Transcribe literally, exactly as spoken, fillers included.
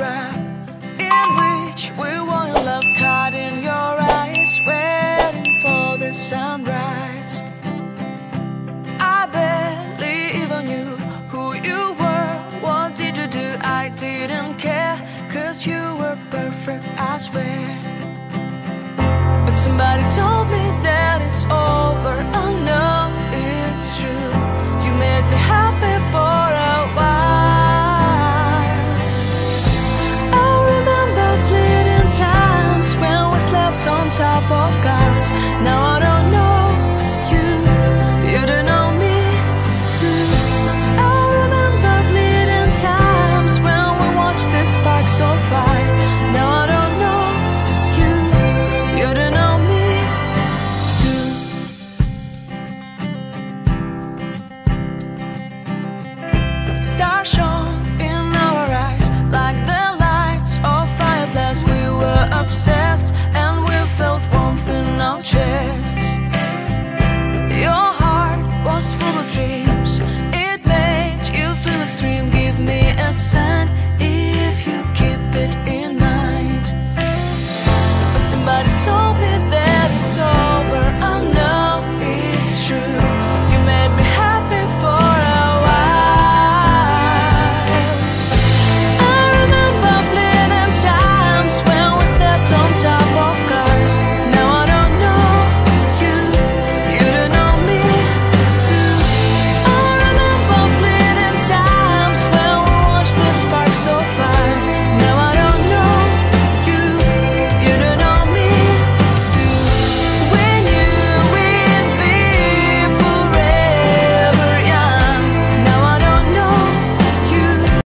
photograph in which we were in love, caught in your eyes, waiting for the sunrise. I barely even knew who you were. What did you do? I didn't care, 'cause you were perfect, I swear. But somebody told me that it's all